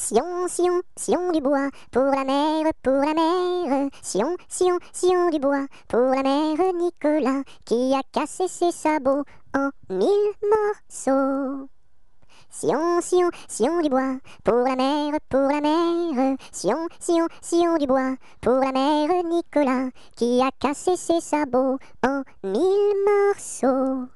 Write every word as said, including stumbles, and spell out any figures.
Sion, Sion, Sion du bois, pour la mer, pour la mer. Sion, Sion, Sion du bois, pour la mer, Nicolas, qui a cassé ses sabots en mille morceaux. Sion, Sion, Sion du bois, pour la mer, pour la mer. Sion, Sion, Sion du bois, pour la mer, Nicolas, qui a cassé ses sabots en mille morceaux.